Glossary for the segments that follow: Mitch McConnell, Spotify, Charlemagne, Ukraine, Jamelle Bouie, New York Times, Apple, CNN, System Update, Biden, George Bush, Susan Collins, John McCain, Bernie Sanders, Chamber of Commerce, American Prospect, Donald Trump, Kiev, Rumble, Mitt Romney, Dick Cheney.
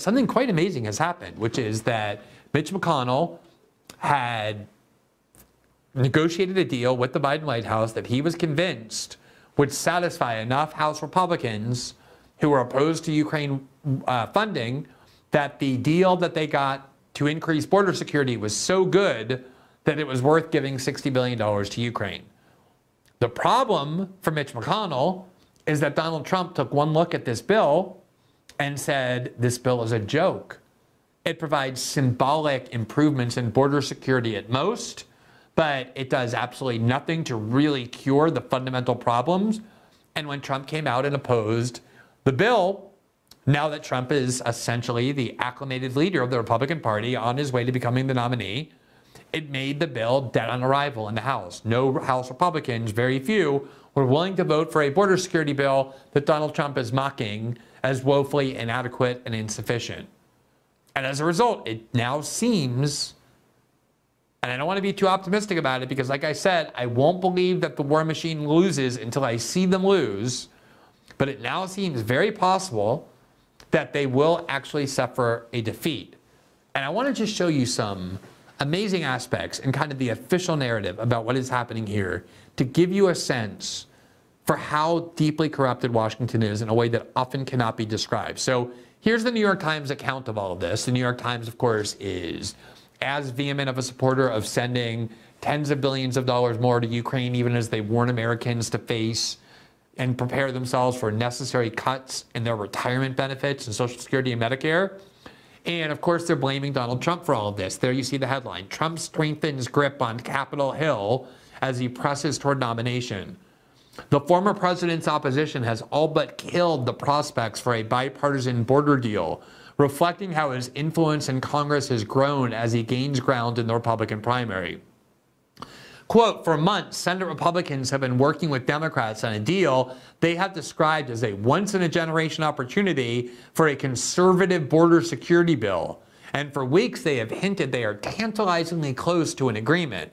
something quite amazing has happened, which is that Mitch McConnell had negotiated a deal with the Biden White House that he was convinced would satisfy enough House Republicans who were opposed to Ukraine funding that the deal that they got to increase border security was so good that it was worth giving $60 billion to Ukraine. The problem for Mitch McConnell is that Donald Trump took one look at this bill and said, this bill is a joke. It provides symbolic improvements in border security at most, but it does absolutely nothing to really cure the fundamental problems. And when Trump came out and opposed the bill, now that Trump is essentially the acclimated leader of the Republican Party on his way to becoming the nominee, it made the bill dead on arrival in the House. No House Republicans, very few, were willing to vote for a border security bill that Donald Trump is mocking as woefully inadequate and insufficient. And as a result, it now seems, and I don't want to be too optimistic about it because, like I said, I won't believe that the war machine loses until I see them lose, but it now seems very possible that they will actually suffer a defeat. And I want to just show you some amazing aspects and kind of the official narrative about what is happening here to give you a sense for how deeply corrupted Washington is in a way that often cannot be described. So here's the New York Times account of all of this. The New York Times, of course, is as vehement of a supporter of sending tens of billions of dollars more to Ukraine, even as they warn Americans to face and prepare themselves for necessary cuts in their retirement benefits and Social Security and Medicare. And of course, they're blaming Donald Trump for all of this. There you see the headline, Trump strengthens grip on Capitol Hill as he presses toward nomination. The former president's opposition has all but killed the prospects for a bipartisan border deal, reflecting how his influence in Congress has grown as he gains ground in the Republican primary. Quote, for months, Senate Republicans have been working with Democrats on a deal they have described as a once-in-a-generation opportunity for a conservative border security bill. And for weeks, they have hinted they are tantalizingly close to an agreement.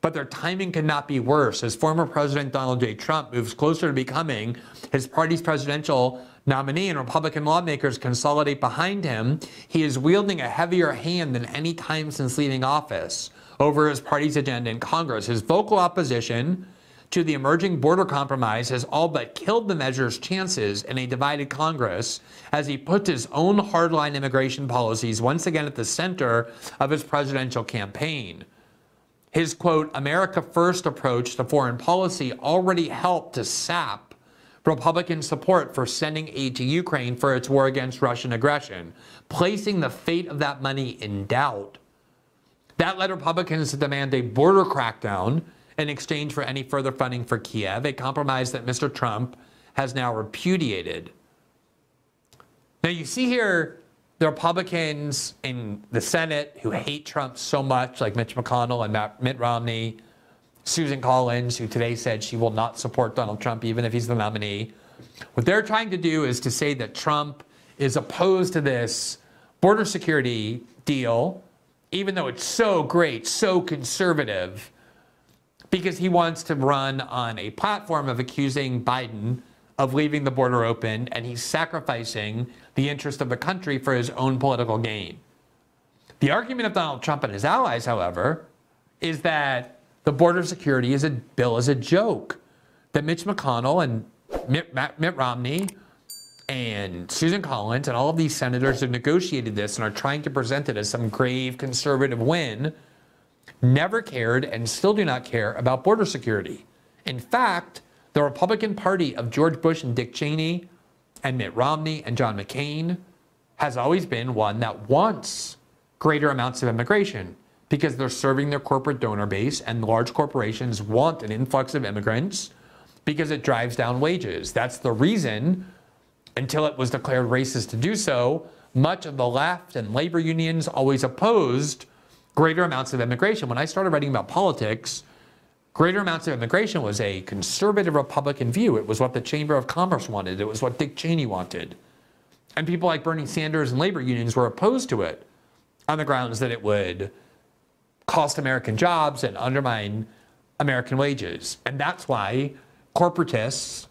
But their timing could not be worse as former President Donald J. Trump moves closer to becoming his party's presidential nominee and Republican lawmakers consolidate behind him. He is wielding a heavier hand than any time since leaving office over his party's agenda in Congress. His vocal opposition to the emerging border compromise has all but killed the measure's chances in a divided Congress as he puts his own hardline immigration policies once again at the center of his presidential campaign. His, quote, America First approach to foreign policy already helped to sap Republican support for sending aid to Ukraine for its war against Russian aggression, placing the fate of that money in doubt. That led Republicans to demand a border crackdown in exchange for any further funding for Kiev, a compromise that Mr. Trump has now repudiated. Now you see here the Republicans in the Senate who hate Trump so much, like Mitch McConnell and Mitt Romney, Susan Collins, who today said she will not support Donald Trump even if he's the nominee. What they're trying to do is to say that Trump is opposed to this border security deal, even though it's so great, so conservative, because he wants to run on a platform of accusing Biden of leaving the border open, and he's sacrificing the interest of the country for his own political gain. The argument of Donald Trump and his allies, however, is that the border security bill is a joke, that Mitch McConnell and Mitt Romney and Susan Collins and all of these senators have negotiated this and are trying to present it as some grave conservative win, never cared and still do not care about border security. In fact, the Republican Party of George Bush and Dick Cheney and Mitt Romney and John McCain has always been one that wants greater amounts of immigration because they're serving their corporate donor base, and large corporations want an influx of immigrants because it drives down wages. That's the reason, until it was declared racist to do so, much of the left and labor unions always opposed greater amounts of immigration. When I started writing about politics, greater amounts of immigration was a conservative Republican view. It was what the Chamber of Commerce wanted. It was what Dick Cheney wanted. And people like Bernie Sanders and labor unions were opposed to it on the grounds that it would cost American jobs and undermine American wages. And that's why corporatists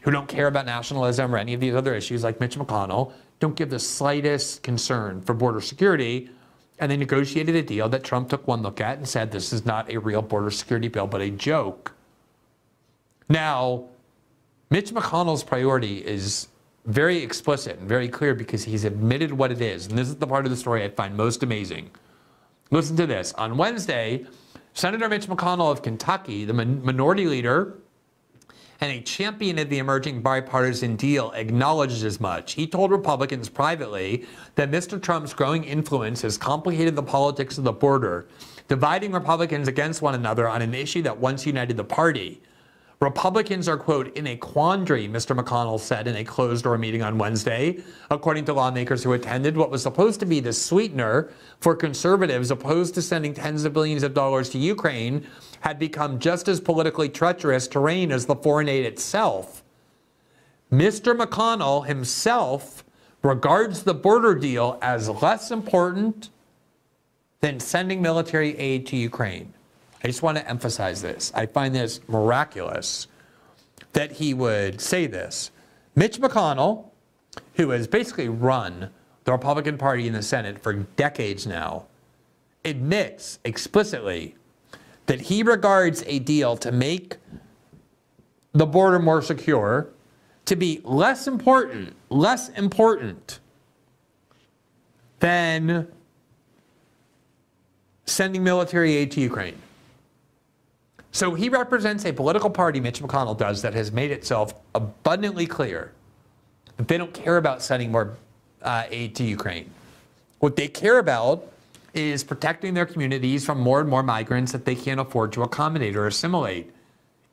who don't care about nationalism or any of these other issues, like Mitch McConnell, don't give the slightest concern for border security. And they negotiated a deal that Trump took one look at and said, this is not a real border security bill, but a joke. Now, Mitch McConnell's priority is very explicit and very clear because he's admitted what it is. And this is the part of the story I find most amazing. Listen to this. On Wednesday, Senator Mitch McConnell of Kentucky, the minority leader and a champion of the emerging bipartisan deal, acknowledged as much. He told Republicans privately that Mr. Trump's growing influence has complicated the politics of the border, dividing Republicans against one another on an issue that once united the party. Republicans are, quote, in a quandary, Mr. McConnell said in a closed-door meeting on Wednesday, according to lawmakers who attended what was supposed to be the sweetener for conservatives opposed to sending tens of billions of dollars to Ukraine had become just as politically treacherous terrain as the foreign aid itself. Mr. McConnell himself regards the border deal as less important than sending military aid to Ukraine. I just want to emphasize this. I find this miraculous that he would say this. Mitch McConnell, who has basically run the Republican Party in the Senate for decades now, admits explicitly that he regards a deal to make the border more secure to be less important than sending military aid to Ukraine. So he represents a political party, Mitch McConnell does, that has made itself abundantly clear that they don't care about sending more aid to Ukraine. What they care about is protecting their communities from more and more migrants that they can't afford to accommodate or assimilate.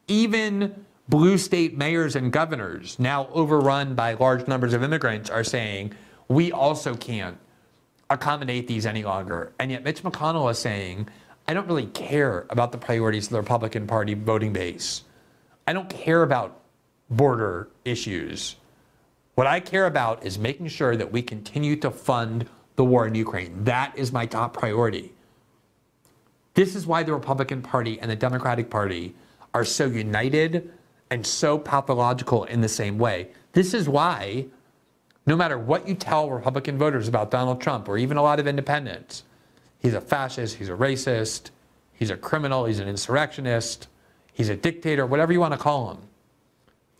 Even blue state mayors and governors, now overrun by large numbers of immigrants, are saying, we also can't accommodate these any longer. And yet Mitch McConnell is saying, I don't really care about the priorities of the Republican Party voting base. I don't care about border issues. What I care about is making sure that we continue to fund the war in Ukraine. That is my top priority. This is why the Republican Party and the Democratic Party are so united and so pathological in the same way. This is why, no matter what you tell Republican voters about Donald Trump or even a lot of independents, he's a fascist, he's a racist, he's a criminal, he's an insurrectionist, he's a dictator, whatever you want to call him.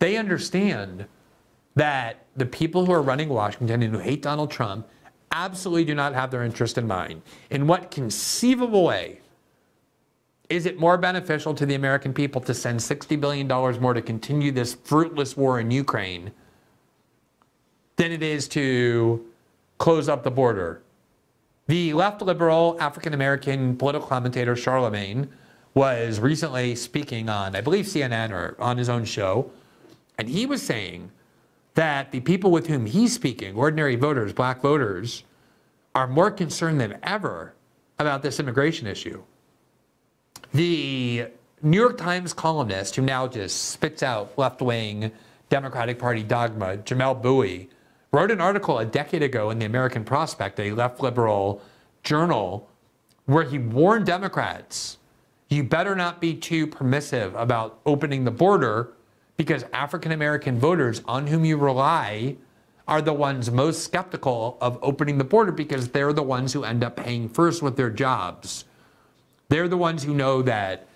They understand that the people who are running Washington and who hate Donald Trump absolutely do not have their interest in mind. In what conceivable way is it more beneficial to the American people to send $60 billion more to continue this fruitless war in Ukraine than it is to close up the border? The left liberal African-American political commentator Charlemagne was recently speaking on, I believe, CNN or on his own show, and he was saying that the people with whom he's speaking, ordinary voters, black voters, are more concerned than ever about this immigration issue. The New York Times columnist, who now just spits out left-wing Democratic Party dogma, Jamelle Bouie, wrote an article a decade ago in the American Prospect, a left liberal journal, where he warned Democrats, you better not be too permissive about opening the border because African-American voters on whom you rely are the ones most skeptical of opening the border because they're the ones who end up paying first with their jobs. They're the ones who know that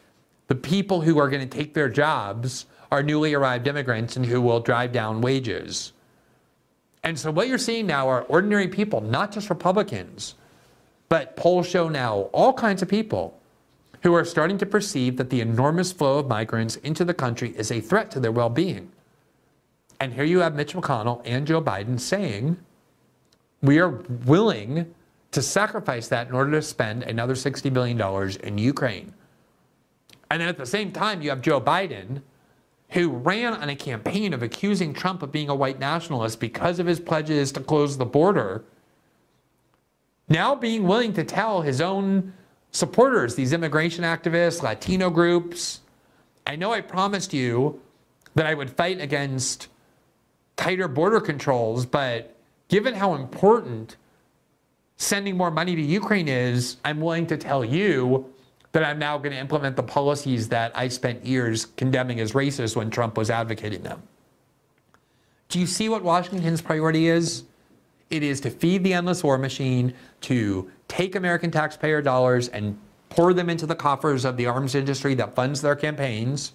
the people who are going to take their jobs are newly arrived immigrants and who will drive down wages. And so what you're seeing now are ordinary people, not just Republicans, but polls show now all kinds of people who are starting to perceive that the enormous flow of migrants into the country is a threat to their well-being. And here you have Mitch McConnell and Joe Biden saying, we are willing to sacrifice that in order to spend another $60 billion in Ukraine. And then at the same time, you have Joe Biden, who ran on a campaign of accusing Trump of being a white nationalist because of his pledges to close the border, now being willing to tell his own supporters, these immigration activists, Latino groups, I know I promised you that I would fight against tighter border controls, but given how important sending more money to Ukraine is, I'm willing to tell you that I'm now going to implement the policies that I spent years condemning as racist when Trump was advocating them. Do you see what Washington's priority is? It is to feed the endless war machine, to take American taxpayer dollars and pour them into the coffers of the arms industry that funds their campaigns,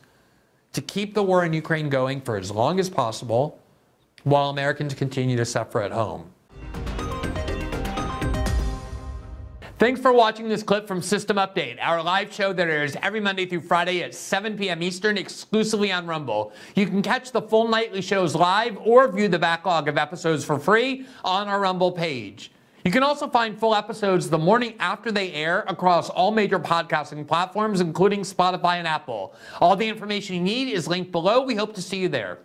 to keep the war in Ukraine going for as long as possible, while Americans continue to suffer at home. Thanks for watching this clip from System Update, our live show that airs every Monday through Friday at 7 p.m. Eastern exclusively on Rumble. You can catch the full nightly shows live or view the backlog of episodes for free on our Rumble page. You can also find full episodes the morning after they air across all major podcasting platforms, including Spotify and Apple. All the information you need is linked below. We hope to see you there.